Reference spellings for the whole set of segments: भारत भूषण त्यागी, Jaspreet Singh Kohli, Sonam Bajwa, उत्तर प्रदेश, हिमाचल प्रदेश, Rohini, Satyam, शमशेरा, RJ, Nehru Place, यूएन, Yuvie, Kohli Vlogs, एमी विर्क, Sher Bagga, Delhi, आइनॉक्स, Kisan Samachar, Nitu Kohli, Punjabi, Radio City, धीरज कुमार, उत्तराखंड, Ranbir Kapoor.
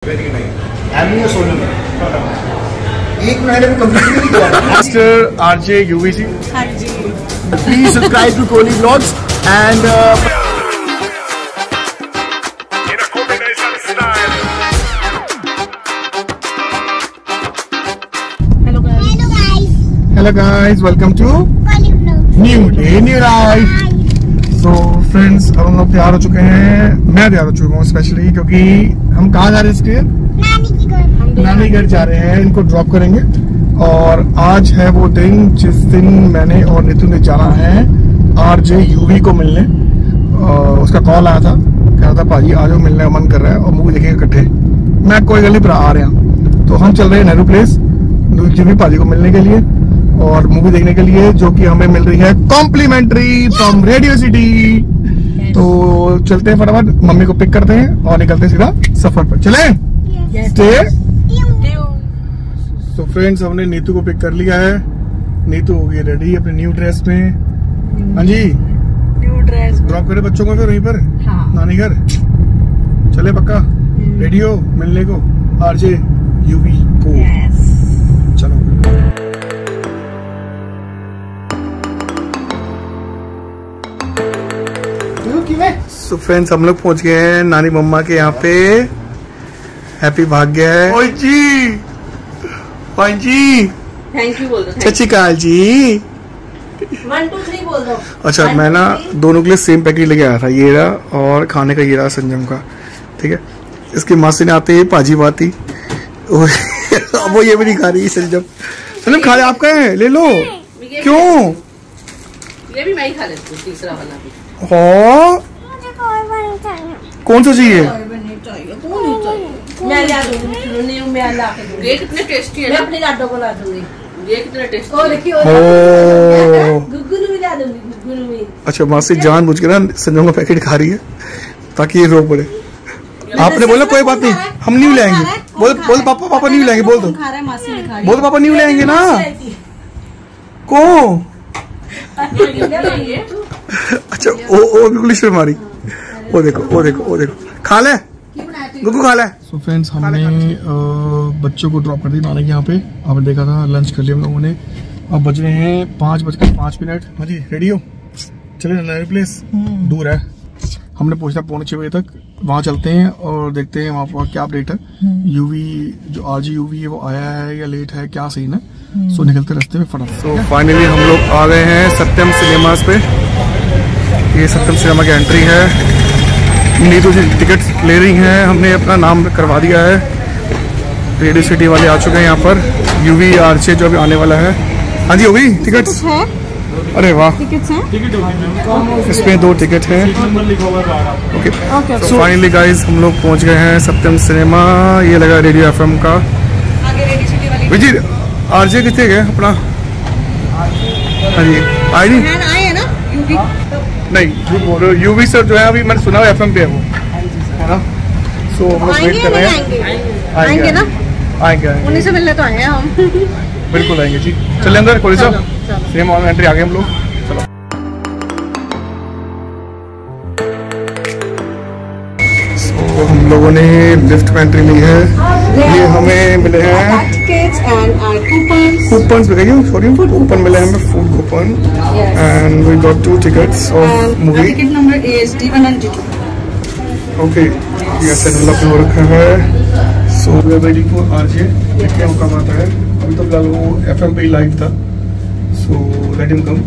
एक महीने में कंप्लीट किया। Master RJ UV ji, please subscribe to Kohli vlogs and hello guys, welcome to new day new life. तो friends, अब हम लोग तैयार हो चुके हैं, मैं तैयार हो चुका हूँ स्पेशली, क्योंकि हम कहाँ जा रहे हैं इसके नानी घर जा रहे हैं, इनको ड्रॉप करेंगे। और आज है वो दिन जिस दिन मैंने और नितु ने जाना है आरजे यूवी को मिलने। उसका कॉल आया था, कह रहा था भाजी आज वो मिलने का मन कर रहा है और मूवी देखेंगे इकट्ठे। मैं कोई गली पर आ रहा हूँ, तो हम चल रहे हैं नेहरू प्लेस यूवी भाजी को मिलने के लिए और मूवी देखने के लिए, जो कि हमें मिल रही है कॉम्प्लीमेंट्री फ्रॉम रेडियो सिटी। तो चलते हैं फटाफट, मम्मी को पिक करते हैं और निकलते हैं सीधा सफर पर। चले तो फ्रेंड्स, हमने नीतू को पिक कर लिया है। नीतू हो गई रेडी अपने न्यू ड्रेस में। हाँ जी, न्यू ड्रेस। ड्रॉप करे बच्चों को फिर वहीं पर नानी घर। चले पक्का रेडियो मिलने को आरजे यूवी को। चलो सो फ्रेंड्स, हम लोग पहुंच गए हैं नानी मम्मा के यहाँ पे। हैप्पी भाग्य है। ओए जी, ओए जी, थैंक यू बोल दो। चाची काल जी 1 2 3 बोल दो। अच्छा, मैं ना दोनों के लिए सेम पैकेट लेके आया था, ये रहा और खाने का ये रहा संजम का, ठीक है। इसकी मासी ने आते ही पाजी बाती और वो ये भी नहीं खा रही संजम। संजम खा ले, आपका है, ले लो। क्यों, ये भी मैं ही खा लेती हूँ, तीसरा वाला भी। कौन सा चाहिए? ये कितने टेस्टी है, मैं अपने लाडो को ला दूंगी। ये कितने टेस्टी है, गुगुलू मिला दूंगी। अच्छा, मासी जान मुझ के ना संजों का पैकेट खा रही है ताकि ये रो पड़े। आपने बोला कोई बात नहीं, हम नहीं लाएंगे। बोल पापा, पापा नहीं लाएंगे। बोल दो, बोल पापा नहीं लाएंगे ना। को अच्छा, ओ बिल्कुल मारी। वो देखो खा ले गुगू, खा ले। सो फ्रेंड्स, हमने बच्चों को ड्रॉप कर दी नानी के यहाँ पे। आपने देखा था, लंच कर लिया हम लोगों ने। अब बज रहे हैं 5:05। हाँ जी, रेडी हो? चले नेहरू प्लेस दूर है, हमने पहुँचना 5:45 तक। वहाँ चलते हैं और देखते हैं वहाँ पर क्या अपडेट है। यूवी जो आरजी यूवी है वो आया है या लेट है, क्या सीन है। सो निकलते रास्ते में फटाफट। तो फाइनली हम लोग आ गए हैं सत्यम सिनेमास पे। ये सत्यम सिनेमा की एंट्री है। नीतू जी टिकट्स ले रही हैं, हमने अपना नाम करवा दिया है। रेडियो सिटी वाले आ चुके हैं यहाँ पर। यूवी आरजे जो अभी आने वाला है। हाँ जी, होगी टिकट्स? अरे वाह, इसमें 2 टिकट हैं। ओके, तो फाइनली गाइज हम लोग पहुँच गए हैं सत्यम सिनेमा। ये लगा रेडियो एफएम का। विजी आरजे कितने गए अपना? हाँ जी, आई नहीं ना यूवी, नहीं यूवी सर जो है अभी मैंने सुना है एफएम पे है वो, है ना। सो हम लोग वेट कर रहे हैं। आएंगे ना, आएंगे, उन्हीं से मिलने तो आए हैं हम। बिल्कुल आएंगे जी। चले अंदर कोहली साहब, सेम ऑन एंट्री आ गए हम लोग। चलो तो हम लोगों ने लिफ्ट में एंट्री ली है। ये हमें मिले हैं कूपन, कूपन मिले हमें, food coupon. And we got 2 tickets of movie. Ticket number ASD 1 and 2। Okay, ये सेटअप हो रखा है। So we are waiting for RJ, देखते हैं कब आता है। अभी तो फिलहाल वो एफएम पे ही लाइव था, सो लेट हिम कम।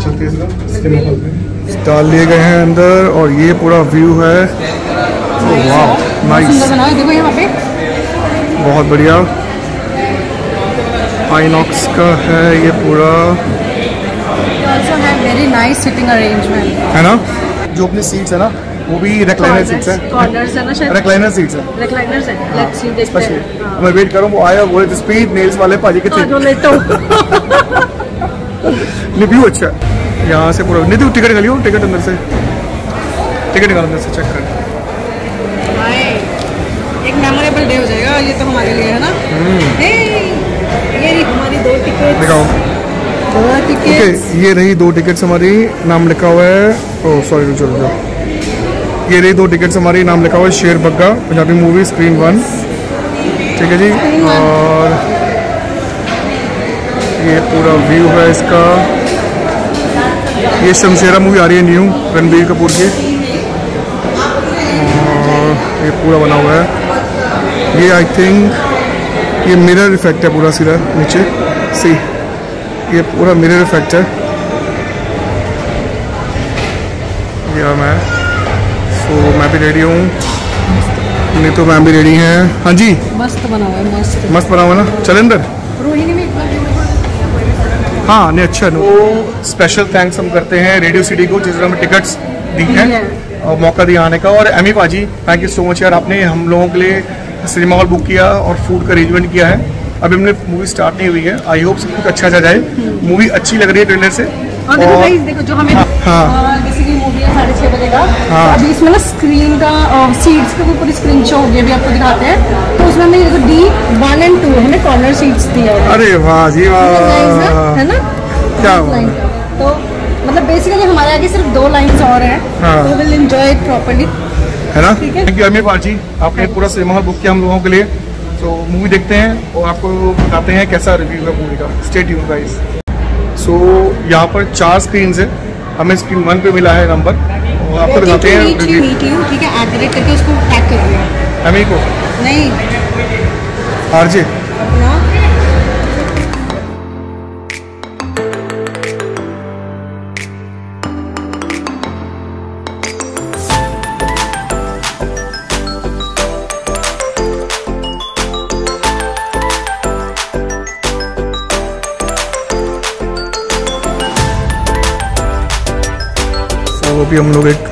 चलते हैं इसका सिनेमा हॉल में। डाल लिए गए हैं अंदर और ये पूरा व्यू है। वाह, नाइस, देखो यहाँ पे बहुत बढ़िया आइनॉक्स का है ये पूरा। वेरी नाइस सिटिंग अरेंजमेंट है ना। जो अपनी सीट्स है ना, वो भी रेक्लाइनर सीट्स है। रेक्लाइनर सीट्स है, रेक्लाइनर है। लेट्स सी, देखते हैं। मैं वेट कर रहा हूं, वो आया बोले स्पीड नेल्स वाले पाजी के थे। रिव्यू अच्छा है यहाँ से पूरा। नीतू टिकट निकालियो, टिकट अंदर से, टिकट निकाल अंदर से, चेक कर। एक मेमोरेबल डे हो जाएगा ये तो हमारे लिए, है ना। ये हमारी 2 टिकट दिखाओ। ये रही 2 टिकट्स हमारी, नाम लिखा हुआ है। ओह सॉरी, चलो, ये रही 2 टिकट्स हमारी, नाम लिखा हुआ है शेर बग्गा पंजाबी मूवी स्क्रीन 1। ठीक है जी। और ये पूरा व्यू है इसका। ये शमशेरा मूवी आ रही है न्यू रणबीर कपूर की, और ये पूरा बना हुआ है। ये आई थिंक ये मिरर इफेक्ट है पूरा, सीधा नीचे सी ये पूरा मिरर इफेक्ट है। या मैं सो मैं भी रेडी हूँ, नहीं तो मैम भी रेडी हैं। हाँ जी, मस्त बना हुआ है, मस्त बना हुआ ना। चल अंदर, रोहिणी में एक बार। हाँ नहीं अच्छा। तो स्पेशल थैंक्स हम करते हैं रेडियो सिटी को जिसने हमें टिकट्स दी हैं और मौका दिया आने का। और एमी बाजी थैंक यू सो मच यार, आपने हम लोगों के लिए सिनेमा हॉल बुक किया और फूड का अरेंजमेंट किया है। अभी हमने मूवी स्टार्ट नहीं हुई है, आई होप सब कुछ अच्छा जाए। मूवी अच्छी लग रही है ट्रेलर से। और देखो जो हमें मूवी है 6:30 बजे का, अभी इसमें ना स्क्रीन का सीट्स पे पूरी स्क्रीन शो हो गई, अभी आपको दिखाते हैं। तो उसमें हमने D1 और 2 हमें कॉर्नर सीट्स दिया है। अरे वाह जी वाह, है ना क्या लाइन। तो मतलब बेसिकली हमारे आगे सिर्फ 2 लाइन्स और हैं, we will enjoy it properly, है ना। थैंक यू अमी बाजी, आपने पूरा सिनेमा हॉल बुक किया हम लोगों के लिए। तो मूवी देखते हैं और आपको बताते हैं कैसा रिव्यू है मूवी का। Stay tuned guys. सो यहाँ पर 4 स्क्रीन्स है, हमें स्क्रीन 1 पे मिला है नंबर और आपको बताते हैं रिव्यू। ठीक है, ऐड करके उसको टैग कर दिया हमें को नहीं आरजे। अभी हम लोग एक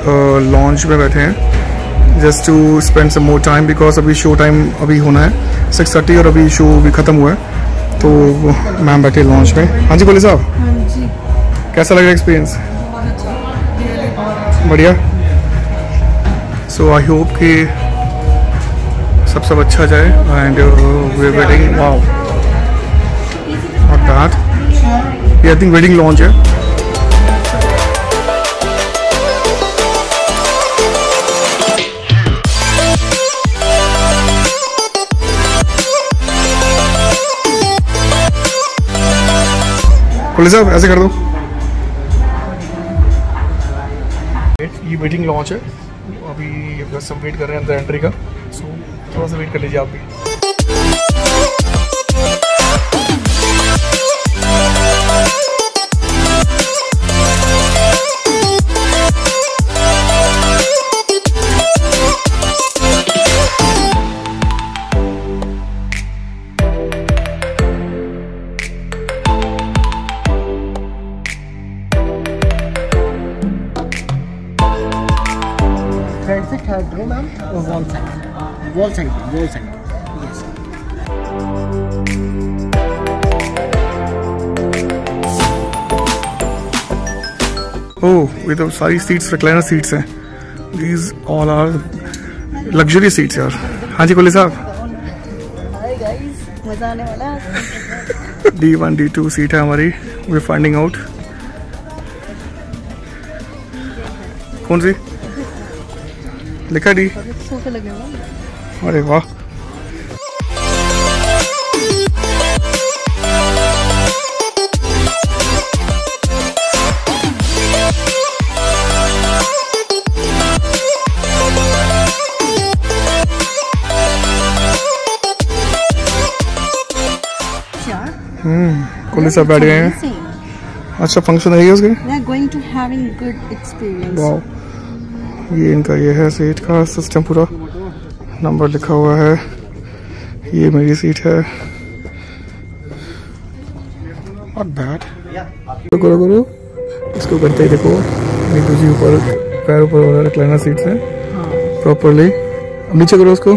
लॉन्च में बैठे हैं just to spend some more time, because अभी शो टाइम अभी होना है 6:30 और अभी शो भी ख़त्म हुआ है। तो मैम बैठे लॉन्च में। हाँ जी कोहली साहब, कैसा लग रहा है एक्सपीरियंस? बढ़िया। सो आई होप कि सब अच्छा जाए and we are waiting. Wow not bad. ये आई थिंक वेडिंग लॉन्च है। पुलिस साहब ऐसे कर दो, ये वेटिंग लॉन्च है अभी, बस सब वेट कर रहे हैं अंदर एंट्री का। सो थोड़ा सा वेट कर लीजिए आप भी। ओह ये तो सारी सीट्स रिक्लाइनर सीट्स हैं। These all are luxury seats यार। हाँ जी कोहली साहब, मजा आने वाला है। D1, D2 सीट है हमारी। वी आर फाइंडिंग आउट कौन सी लिखा डी। अरे वाह, कोहली साहब बैठ गए हैं। अच्छा फंक्शन है उसके। We are going to having good experience. Wow. ये इनका ये है सीट का सिस्टम, पूरा नंबर लिखा हुआ है। ये मेरी सीट है। Not bad. करो करो इसको करते ही देखो, एक दूसरी ऊपर पैर ऊपर हो रहा है। रिक्लाइनर सीट है प्रॉपरली। नीचे करो उसको।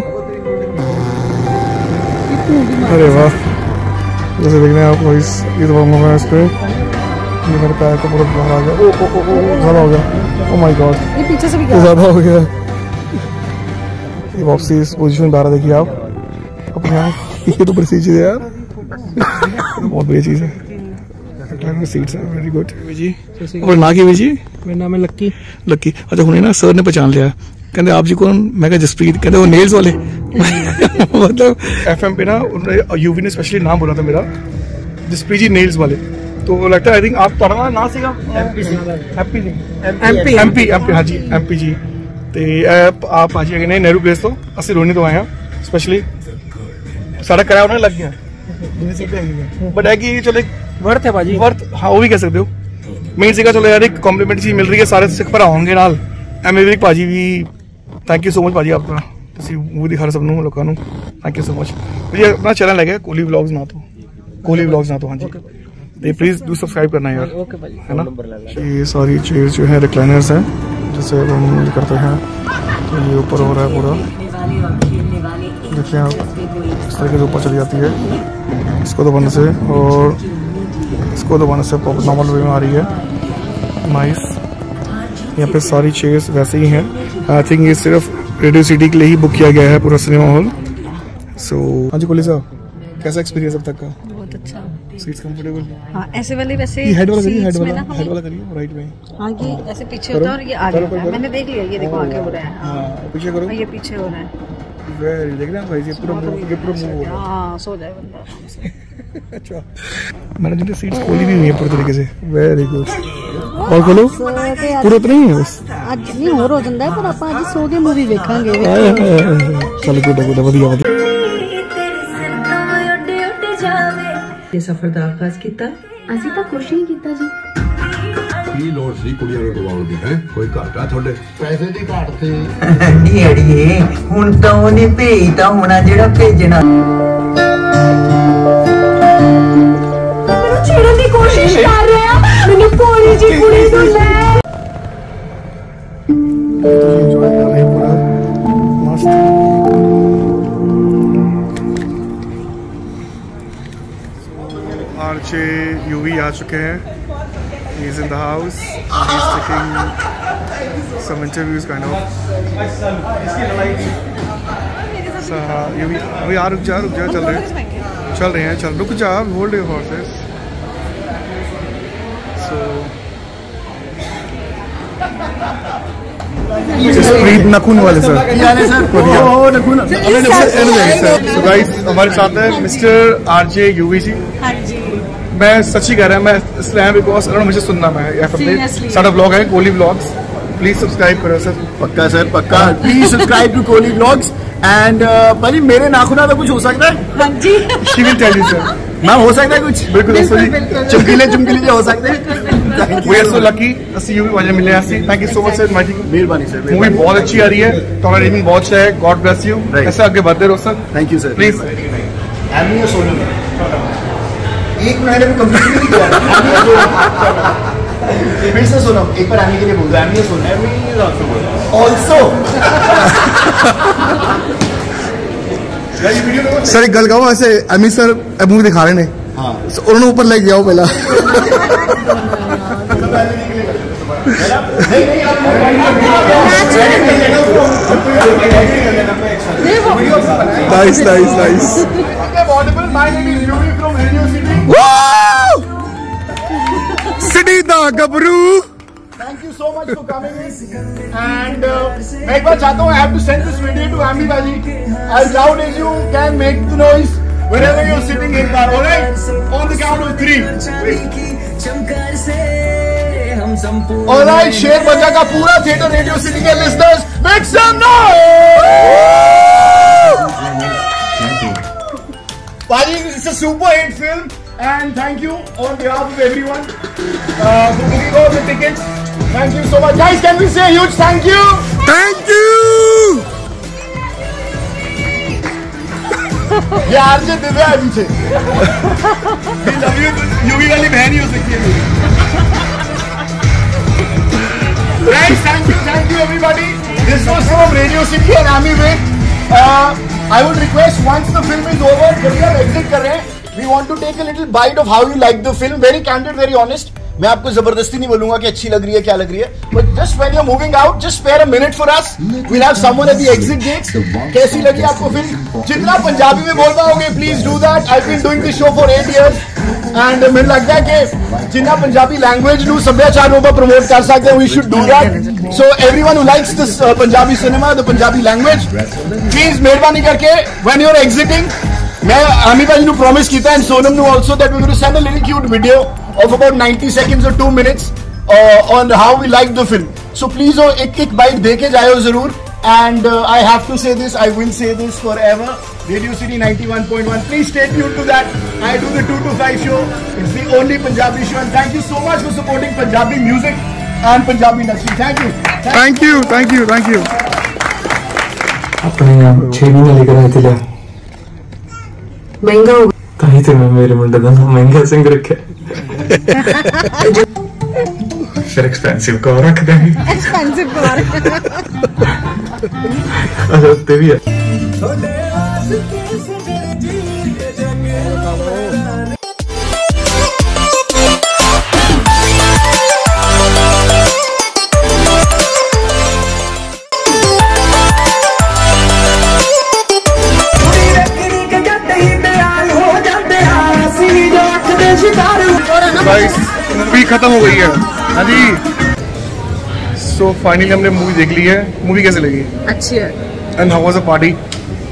अरे वाह, जैसे देख रहे हैं आप इस हुआ इस पर ये मेरे पैर को बहुत बाहर आ गया। ज़्यादा हो गया। ओह माय गॉड, ये पीछे से भी ज़्यादा हो गया। ये वापसी इस पोजीशन बाहर देखिए आप अपने आप। ये तो बड़ी चीज़ है यार, बहुत बड़ी चीज़ है। सीट्स आर वेरी गुड जी। और ना कि जी मेरा नाम है लक्की। लक्की अच्छा, उन्हें ना सर ने पहचान लिया। कहते आप जी कौन? मैं कहा जसप्रीत। कहते वो नेल्स वाले। मतलब एफएम पे ना उन्होंने यूवी ने स्पेशली नाम बोला था मेरा जसप्रीत जी नेल्स वाले, तो लगता है आई थिंक आप पढ़ना ना सीखा एमपी एमपी एमपी एमपी हाजी एमपी जी ते आप हाजी अगे नहीं नेहरू प्लेस तो असि रोहिणी तो आए हैं स्पेशली सारा किराया उन्हें लग गया बट है कि चलो वर्थ है भाजी वर्थ। हाँ वो भी कह सकते हो। मेन सीखा चलो यार एक कॉम्प्लीमेंट चीज मिल रही है सारे सिख पर होंगे नाल। एमी विर्क भाजी भी थैंक यू सो मच भाजी आपका ਤੁਸੀਂ ਉਹ ਦਿਖਾ ਰਹੇ ਸਭ ਨੂੰ ਲੋਕਾਂ ਨੂੰ ਥੈਂਕ ਯੂ ਸੋ ਮਚ। ਜੀ ਆਪਣਾ ਚੈਨਲ ਹੈਗਾ ਕੋਹਲੀ ਵਲੌਗਸ ਨਾ ਤੋਂ ਕੋਹਲੀ ਵਲੌਗਸ ਨਾ ਤੋਂ। ਹਾਂਜੀ ਤੇ ਪਲੀਜ਼ ਡੂ ਸਬਸਕ੍ਰਾਈਬ ਕਰਨਾ ਯਾਰ। ओके भाई है ना। ये सारी चेयर जो है रिक्लाइनर्स है जिससे हम यूज करते हैं। तो ये ऊपर हो रहा है पूरा देखिए आप इस तरह के ऊपर चली जाती है। इसको दबाने से और इसको दबाने से नॉर्मल वे में आ रही है। नाइस। यहाँ पे सारी चेयर्स वैसे ही हैं। आई थिंक ये सिर्फ रेडियो सिटी के लिए ही बुक किया गया है पूरा सिनेमा हॉल। सो हाँ जी कोहली साहब कैसा एक्सपीरियंस अब तक का? बहुत अच्छा। Seats comfortable? हाँ ऐसे वाले वैसे हेड वाला करिए हेड वाला करिए राइट में। हाँ ये ऐसे पीछे होता है और ये आगे हो रहा है। मैंने देख लिया ये देखो आगे हो रहा है। हां पीछे करो ये पीछे हो रहा है। वेरी देख रहे हैं भाई ये पूरा मूव हो रहा है। हां सो जाए बंदा। अच्छा मैंने जितने सीट्स खोली भी हुई है पूरी तरीके से। Very good. और बोलो पूरे तो नहीं है बस आज नहीं हो रो जंदा है पर आप आज सो के मूवी देखेंगे। चलो गुड गुड बढ़िया बढ़िया। ये सफर दा आगाज कीता असि ता कोशिश ही कीता जी। ये लोड सी कुड़ियां रो दबाव दे है कोई घाटा थोड़े पैसे दी घाट ते नहीं अड़िए हुन ता ओने भेजदा होना जेड़ा भेजना छेड़न दी कोशिश कर रहे हैं। पूरी जी पूरी तो ले पूरा मस्त। आरजे यूवी आ चुके हैं। He is in the house he is taking some interviews kind of. UV अभी आ रुक जा चल रहे हैं रुक जा होल्ड योर हॉर्सेस। जसप्रीत नखून वाले सर तो गाइस हमारे साथ है मिस्टर आरजे यूवी जी। मैं सच ही कह रहा हूं मैं इस्लाम बिकॉज अरुण मुझे सुनना मैं अपने सारा ब्लॉग है कोहली व्लॉग्स। प्लीज सब्सक्राइब करो सर पक्का please subscribe to Kohli vlogs and भाई मेरे नाखूना तो कुछ हो सकता है। हां जी she will tell you sir मैं हो सकता है कुछ बिल्कुल चमकीले हो सकते हैं। वी आर सो लकी असि यूवी वाले मिले असि। Thank you so much sir माइटी मेहरबानी सर। मूवी बहुत अच्छी आ रही है तुम्हारा रेटिंग बहुत अच्छा है। गॉड ब्लेस यू ऐसा आगे बढ़ते रहो sir. Thank you sir. Please एम यू सोनू एक महीने में कंप्लीट नहीं किया फिर से सुनो एक बार आने के लिए बोल दो एम यू सोनू एम यू आल्सो सर एक गल गाओ ऐसे एमी सर मूवी दिखा रहे हैं उन्होंने ऊपर लेके जाओ पहला सिटी दा गबरू। Thank you so much for coming and मैं एक बार चाहता हूँ I have to send this video to Ammy बाजी as loud as you can make the noise whenever you're sitting in car alright on the count of 3 alright शेर बग्गा का पूरा theatre Radio City के लिस्टर्स make some noise भाई it's a super hit film and thank you on behalf of everyone for booking all the tickets thank you so much guys can we say a huge thank you यार जी दिव्या है पीछे UV वाली बहन ही हो सकती है। Thank you everybody. This was from radio city and Ammy Virk. I would request once the film is over जब भी आप एग्जिट कर रहे हैं we want to take a little bite of how you like the film. Very candid very honest. मैं आपको जबरदस्ती नहीं बोलूंगा कि अच्छी लग रही है क्या लग रही है but just when you are moving out just spare a minute for us we have someone at the exit gates. कैसी लगी आपको फिल्म? जितना पंजाबी में बोल पाओगे please do that. I have been doing this show for 8 years एंड मुझे लगता है कि जिन्ना पंजाबी लैंग्वेज नू सभ्याचार नू प्रमोट कर सकते हैं we should do that. So everyone who likes this Punjabi cinema the Punjabi language please मेहरबानी करके व्हेन यू आर एग्जिटिंग मैं आमी बाजी नू प्रॉमिस किया एंड सोनम नू also that we will send a little cute video of about 90 seconds और 2 minutes on how we like the film. So please वो एक एक बाइट देके जाओ जरूर. And I have to say this, I will say this forever. Radio City 91.1. Please stay tuned to that. I do the 2 to 5 show. It's the only Punjabi show. And thank you so much for supporting Punjabi music and Punjabi industry. Thank you. Thank you. Thank you. Thank you. अपने नाम 6 महीने लेकर आए थे क्या? महंगा होगा. ताही तो मैं मेरे मुंडे दान महंगा सिंग रखे. फिर expensive को रख दें. Expensive को रख. मूवी खत्म हो गई है. हाँ जी. So finally हमने मूवी देख ली है. मूवी कैसे लगी? अच्छी है. And how was the party?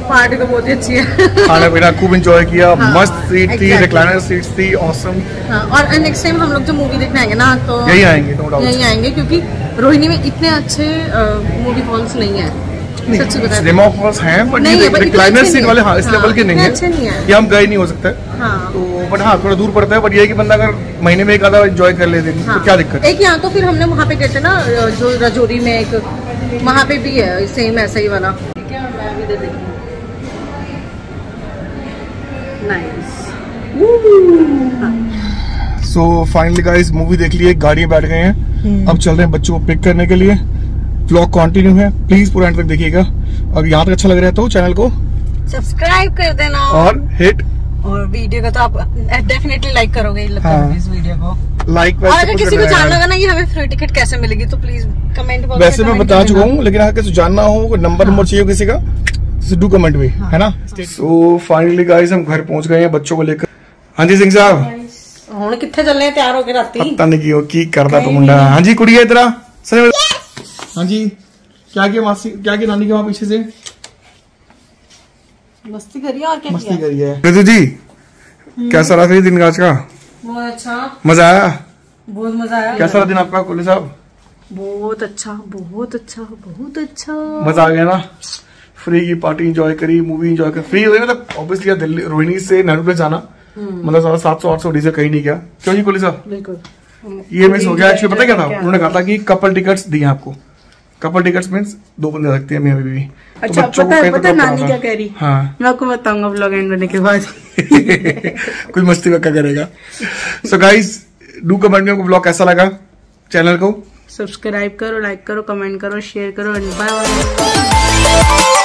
Party तो बहुत ही अच्छी है. खाना पीना खूब एंजॉय किया. हाँ, मस्त सीट थी, रिक्लाइनर सीट थी, awesome. हाँ, और नेक्स्ट टाइम हम लोग जो मूवी देखने आएंगे ना तो यही आएंगे, no doubt. यही आएंगे क्योंकि रोहिणी में इतने अच्छे मूवी हॉल्स नहीं है. सिनेमा हॉल्स हैं बट रिक्लाइनर सीट वाले इस लेवल के नहीं है. ये हम गए नहीं हो सकता तो बट हाँ थोड़ा दूर पड़ता है. बट ये कि बंदा अगर महीने में एक आधा एंजॉय कर लेते हैं तो क्या दिक्कत है. एक यहाँ तो फिर हमने वहाँ पे कहते ना जो राजौरी में एक वहाँ पे भी है सेम ऐसा ही वाला. ठीक है मैं भी देखूँ. Nice. So finally guys movie देख ली है. गाड़ी में बैठ गए हैं. अब चल रहे हैं बच्चों को पिक करने के लिए. व्लॉग कंटिन्यू है प्लीज पूरा एंड तक देखिएगा. और यहाँ तक अच्छा लग रहा है तो चैनल को सब्सक्राइब कर देना और हिट और वीडियो का तो आप डेफिनेटली लाइक करोगे इस वीडियो को लाइक. और अगर किसी को जानना होगा ना ये हमें फ्री टिकट कैसे मिलेगी तो प्लीज कमेंट बॉक्स में. वैसे मैं बता चुका हूँ लेकिन अगर किसी जानना हो नंबर नंबर चाहिए किसी का तो डू कमेंट भी है ना. सो फाइनली गाइस हम घर पहुँच गए हैं बच्चों को लेकर. हाँ जी सिंह साहब हम कितने चल रहे हैं तैयार होकर राती पता नहीं की करता तो मुंडा. हाँ जी कुड़ी है इधर. हाँ जी क्या नानी के वहाँ पीछे से मस्ती करिए. और क्या मस्ती करिए ऋतु जी. कैसा रहा दिन का आज का? बहुत अच्छा. मजा आया? बहुत मजा आया. कैसा रहा दिन आपका कोहली साहब? बहुत अच्छा बहुत अच्छा बहुत अच्छा. मजा आ गया ना. फ्री की पार्टी एंजॉय करी मूवी एंजॉय कर. फ्री मतलब ऑब्वियसली दिल्ली रोहिणी से नेहरू प्लेस जाना मतलब सारा 700-800 डीजे कहीं नहीं गया. क्यों जी कोहली साहब? बिल्कुल ये मिस हो गया. एक्चुअली पता क्या था उन्होंने कहा था की कपल टिकट्स दी आपको. कपल टिकट्स मीन्स 2 बंदे लगते हैं. मैं अभी भी अच्छा तो पता है नानी क्या कह रही. हाँ मैं आपको बताऊंगा व्लॉग एंड होने के बाद. कोई मस्ती वक्का करेगा. सो गाइस डू कमेंट में आपको व्लॉग कैसा लगा. चैनल को सब्सक्राइब करो लाइक करो कमेंट करो शेयर करो.